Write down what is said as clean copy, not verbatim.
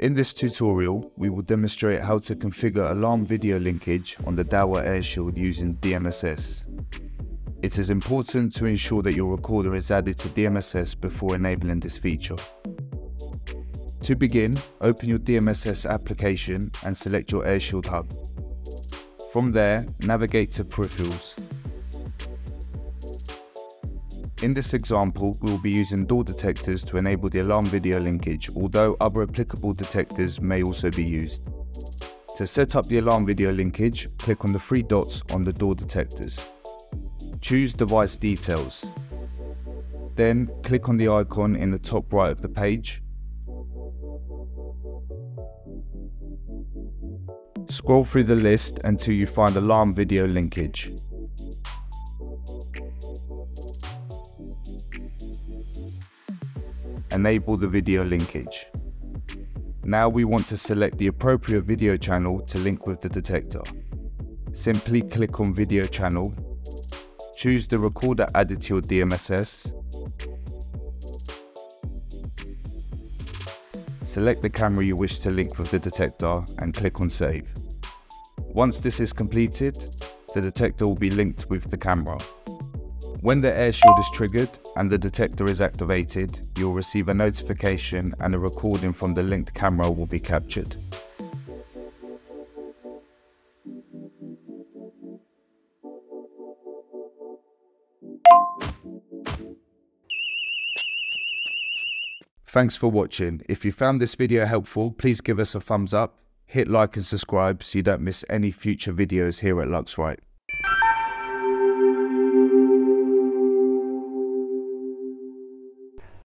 In this tutorial, we will demonstrate how to configure alarm video linkage on the Dahua AirShield using DMSS. It is important to ensure that your recorder is added to DMSS before enabling this feature. To begin, open your DMSS application and select your AirShield hub. From there, navigate to Peripherals. In this example, we will be using door detectors to enable the alarm video linkage, although other applicable detectors may also be used. To set up the alarm video linkage, click on the three dots on the door detectors. Choose Device Details. Then click on the icon in the top right of the page. Scroll through the list until you find alarm video linkage. Enable the video linkage. Now we want to select the appropriate video channel to link with the detector. Simply click on Video Channel, choose the recorder added to your DMSS, select the camera you wish to link with the detector and click on Save. Once this is completed, the detector will be linked with the camera. When the AirShield is triggered and the detector is activated, you'll receive a notification and a recording from the linked camera will be captured. Thanks for watching. If you found this video helpful, please give us a thumbs up, hit like and subscribe so you don't miss any future videos here at Luxrite.